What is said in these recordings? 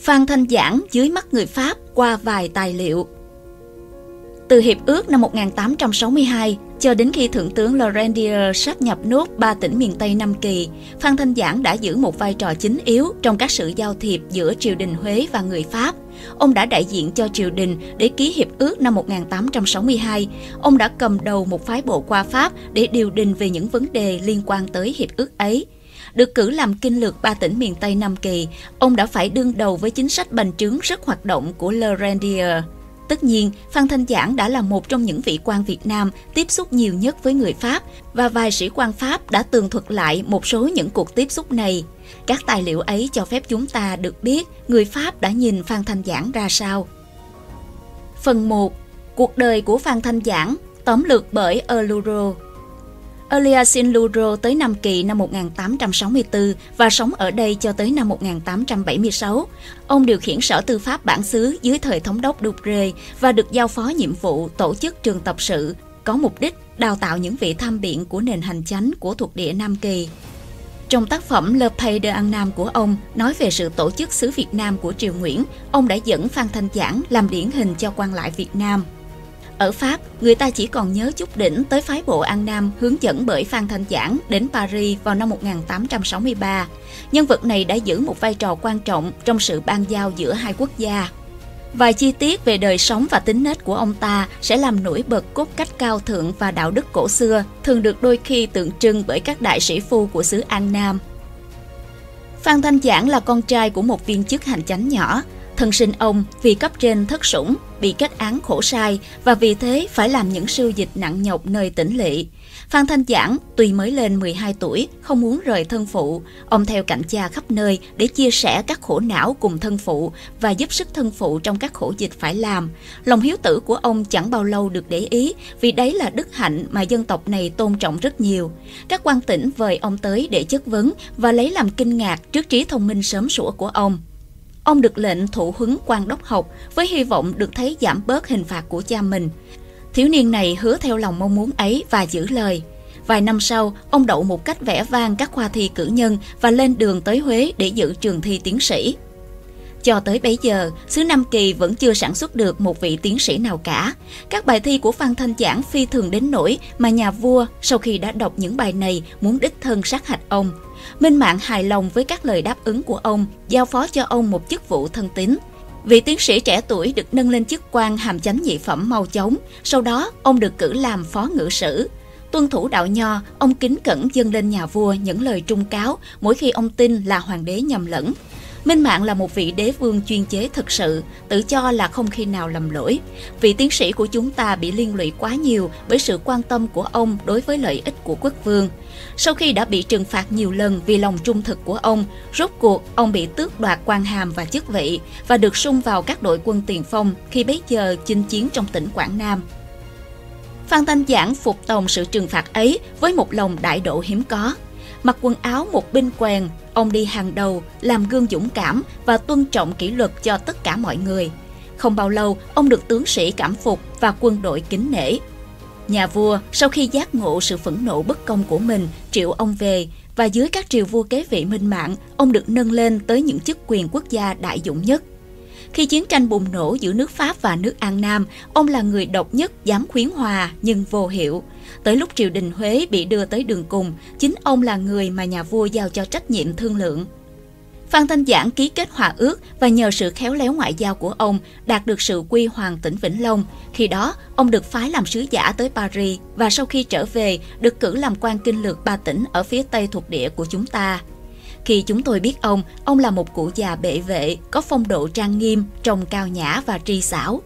Phan Thanh Giản dưới mắt người Pháp qua vài tài liệu. Từ hiệp ước năm 1862 cho đến khi Thượng tướng La Grandière sáp nhập nốt 3 tỉnh miền Tây Nam Kỳ, Phan Thanh Giản đã giữ một vai trò chính yếu trong các sự giao thiệp giữa triều đình Huế và người Pháp. Ông đã đại diện cho triều đình để ký hiệp ước năm 1862. Ông đã cầm đầu một phái bộ qua Pháp để điều đình về những vấn đề liên quan tới hiệp ước ấy. Được cử làm kinh lược 3 tỉnh miền Tây Nam Kỳ, ông đã phải đương đầu với chính sách bành trướng rất hoạt động của La Grandière. Tất nhiên, Phan Thanh Giản đã là một trong những vị quan Việt Nam tiếp xúc nhiều nhất với người Pháp, và vài sĩ quan Pháp đã tường thuật lại một số những cuộc tiếp xúc này. Các tài liệu ấy cho phép chúng ta được biết người Pháp đã nhìn Phan Thanh Giản ra sao. Phần 1. Cuộc đời của Phan Thanh Giản, tóm lược bởi Eluro. Eliacin sin Luro tới Nam Kỳ năm 1864 và sống ở đây cho tới năm 1876. Ông điều khiển Sở Tư pháp bản xứ dưới thời thống đốc Dupré và được giao phó nhiệm vụ tổ chức trường tập sự có mục đích đào tạo những vị tham biện của nền hành chánh của thuộc địa Nam Kỳ. Trong tác phẩm Le Pays d'Annam của ông nói về sự tổ chức xứ Việt Nam của triều Nguyễn, ông đã dẫn Phan Thanh Giản làm điển hình cho quan lại Việt Nam. Ở Pháp, người ta chỉ còn nhớ chút đỉnh tới phái bộ An Nam hướng dẫn bởi Phan Thanh Giản đến Paris vào năm 1863. Nhân vật này đã giữ một vai trò quan trọng trong sự ban giao giữa hai quốc gia. Vài chi tiết về đời sống và tính nết của ông ta sẽ làm nổi bật cốt cách cao thượng và đạo đức cổ xưa, thường được đôi khi tượng trưng bởi các đại sĩ phu của xứ An Nam. Phan Thanh Giản là con trai của một viên chức hành chánh nhỏ. Thân sinh ông vì cấp trên thất sủng, bị kết án khổ sai và vì thế phải làm những sưu dịch nặng nhọc nơi tỉnh lỵ. Phan Thanh Giản tuy mới lên 12 tuổi, không muốn rời thân phụ. Ông theo cạnh cha khắp nơi để chia sẻ các khổ não cùng thân phụ và giúp sức thân phụ trong các khổ dịch phải làm. Lòng hiếu tử của ông chẳng bao lâu được để ý vì đấy là đức hạnh mà dân tộc này tôn trọng rất nhiều. Các quan tỉnh vời ông tới để chất vấn và lấy làm kinh ngạc trước trí thông minh sớm sủa của ông. Ông được lệnh thụ huấn quan đốc học với hy vọng được thấy giảm bớt hình phạt của cha mình. Thiếu niên này hứa theo lòng mong muốn ấy và giữ lời. Vài năm sau, ông đậu một cách vẻ vang các khoa thi cử nhân và lên đường tới Huế để dự trường thi tiến sĩ. Cho tới bấy giờ, xứ Nam Kỳ vẫn chưa sản xuất được một vị tiến sĩ nào cả. Các bài thi của Phan Thanh Giản phi thường đến nỗi mà nhà vua sau khi đã đọc những bài này muốn đích thân sát hạch ông. Minh Mạng hài lòng với các lời đáp ứng của ông, giao phó cho ông một chức vụ thân tín. Vị tiến sĩ trẻ tuổi được nâng lên chức quan hàm chánh nhị phẩm mau chóng, sau đó ông được cử làm phó ngự sử. Tuân thủ đạo nho, ông kính cẩn dâng lên nhà vua những lời trung cáo mỗi khi ông tin là hoàng đế nhầm lẫn. Minh Mạng là một vị đế vương chuyên chế thực sự, tự cho là không khi nào lầm lỗi. Vị tiến sĩ của chúng ta bị liên lụy quá nhiều bởi sự quan tâm của ông đối với lợi ích của quốc vương. Sau khi đã bị trừng phạt nhiều lần vì lòng trung thực của ông, rốt cuộc ông bị tước đoạt quan hàm và chức vị và được sung vào các đội quân tiền phong khi bấy giờ chinh chiến trong tỉnh Quảng Nam. Phan Thanh Giản phục tòng sự trừng phạt ấy với một lòng đại độ hiếm có. Mặc quần áo một binh quèn, ông đi hàng đầu, làm gương dũng cảm và tuân trọng kỷ luật cho tất cả mọi người. Không bao lâu, ông được tướng sĩ cảm phục và quân đội kính nể. Nhà vua, sau khi giác ngộ sự phẫn nộ bất công của mình, triệu ông về, và dưới các triều vua kế vị Minh Mạng, ông được nâng lên tới những chức quyền quốc gia đại dụng nhất. Khi chiến tranh bùng nổ giữa nước Pháp và nước An Nam, ông là người độc nhất dám khuyến hòa nhưng vô hiệu. Tới lúc triều đình Huế bị đưa tới đường cùng, chính ông là người mà nhà vua giao cho trách nhiệm thương lượng. Phan Thanh Giản ký kết hòa ước và nhờ sự khéo léo ngoại giao của ông đạt được sự quy hoàng tỉnh Vĩnh Long. Khi đó, ông được phái làm sứ giả tới Paris và sau khi trở về được cử làm quan kinh lược 3 tỉnh ở phía tây thuộc địa của chúng ta. Khi chúng tôi biết ông là một cụ già bệ vệ, có phong độ trang nghiêm, trông cao nhã và tri xảo.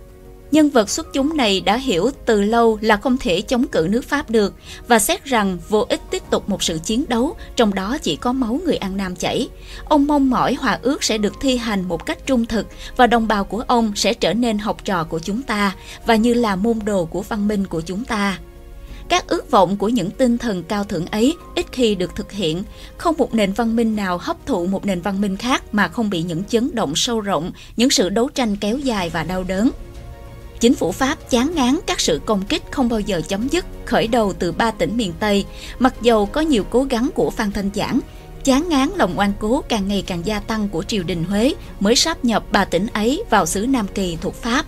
Nhân vật xuất chúng này đã hiểu từ lâu là không thể chống cự nước Pháp được và xét rằng vô ích tiếp tục một sự chiến đấu, trong đó chỉ có máu người An Nam chảy. Ông mong mỏi hòa ước sẽ được thi hành một cách trung thực và đồng bào của ông sẽ trở nên học trò của chúng ta và như là môn đồ của văn minh của chúng ta. Các ước vọng của những tinh thần cao thượng ấy ít khi được thực hiện, không một nền văn minh nào hấp thụ một nền văn minh khác mà không bị những chấn động sâu rộng, những sự đấu tranh kéo dài và đau đớn. Chính phủ Pháp chán ngán các sự công kích không bao giờ chấm dứt, khởi đầu từ 3 tỉnh miền Tây, mặc dầu có nhiều cố gắng của Phan Thanh Giản. Chán ngán lòng oan cố càng ngày càng gia tăng của triều đình Huế mới sáp nhập ba tỉnh ấy vào xứ Nam Kỳ thuộc Pháp.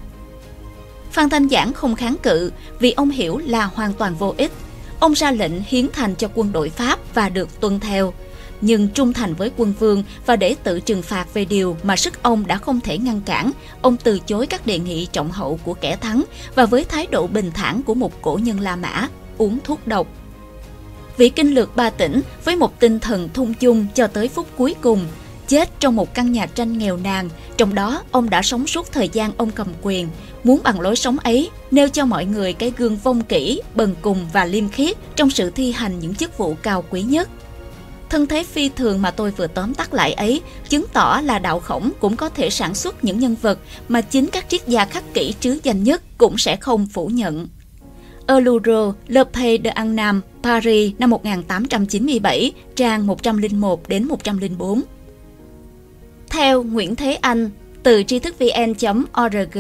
Phan Thanh Giản không kháng cự vì ông hiểu là hoàn toàn vô ích. Ông ra lệnh hiến thành cho quân đội Pháp và được tuân theo, nhưng trung thành với quân vương và để tự trừng phạt về điều mà sức ông đã không thể ngăn cản, ông từ chối các đề nghị trọng hậu của kẻ thắng và với thái độ bình thản của một cổ nhân La Mã, uống thuốc độc. Vị kinh lược ba tỉnh với một tinh thần thung chung cho tới phút cuối cùng, chết trong một căn nhà tranh nghèo nàn, trong đó ông đã sống suốt thời gian ông cầm quyền, muốn bằng lối sống ấy nêu cho mọi người cái gương vong kỹ, bần cùng và liêm khiết trong sự thi hành những chức vụ cao quý nhất. Thân thế phi thường mà tôi vừa tóm tắt lại ấy chứng tỏ là đạo Khổng cũng có thể sản xuất những nhân vật mà chính các triết gia khắc kỷ trứ danh nhất cũng sẽ không phủ nhận. Eluro, Le Pays d'Annam, Paris năm 1897, trang 101–104. Theo Nguyễn Thế Anh, từ tri thức vn.org,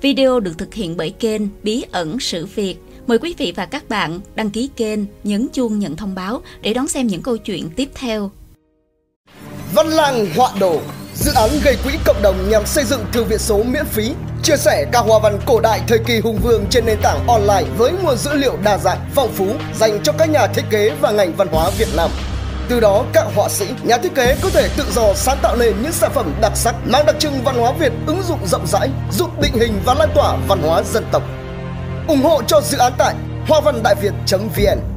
video được thực hiện bởi kênh Bí Ẩn Sử Việt. Mời quý vị và các bạn đăng ký kênh, nhấn chuông nhận thông báo để đón xem những câu chuyện tiếp theo. Văn Lang Họa Đồ, dự án gây quỹ cộng đồng nhằm xây dựng thư viện số miễn phí, chia sẻ các hoa văn cổ đại thời kỳ Hùng Vương trên nền tảng online với nguồn dữ liệu đa dạng, phong phú dành cho các nhà thiết kế và ngành văn hóa Việt Nam. Từ đó, các họa sĩ, nhà thiết kế có thể tự do sáng tạo nên những sản phẩm đặc sắc mang đặc trưng văn hóa Việt, ứng dụng rộng rãi, giúp định hình và lan tỏa văn hóa dân tộc. Ủng hộ cho dự án tại hoavanđạiviet.vn.